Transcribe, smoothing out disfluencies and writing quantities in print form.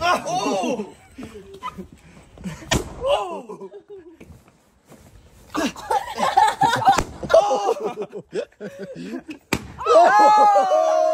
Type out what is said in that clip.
Oh! Oh! Oh! Oh!